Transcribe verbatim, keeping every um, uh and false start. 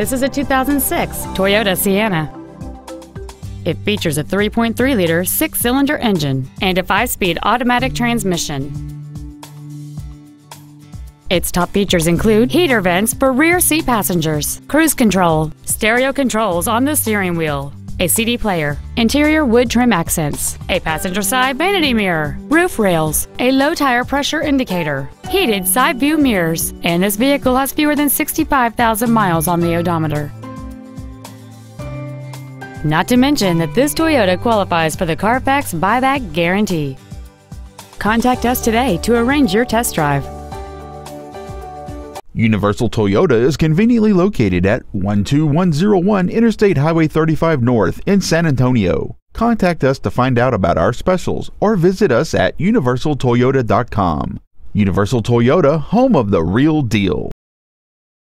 This is a two thousand six Toyota Sienna. It features a three point three liter six-cylinder engine and a five-speed automatic transmission. Its top features include heater vents for rear seat passengers, cruise control, stereo controls on the steering wheel, a C D player, interior wood trim accents, a passenger side vanity mirror, roof rails, a low tire pressure indicator, heated side view mirrors, and this vehicle has fewer than sixty-five thousand miles on the odometer. Not to mention that this Toyota qualifies for the Carfax buyback guarantee. Contact us today to arrange your test drive. Universal Toyota is conveniently located at one two one oh one Interstate Highway thirty-five North in San Antonio. Contact us to find out about our specials or visit us at universal toyota dot com. Universal Toyota, home of the real deal.